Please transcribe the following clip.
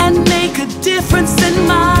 and make a difference in my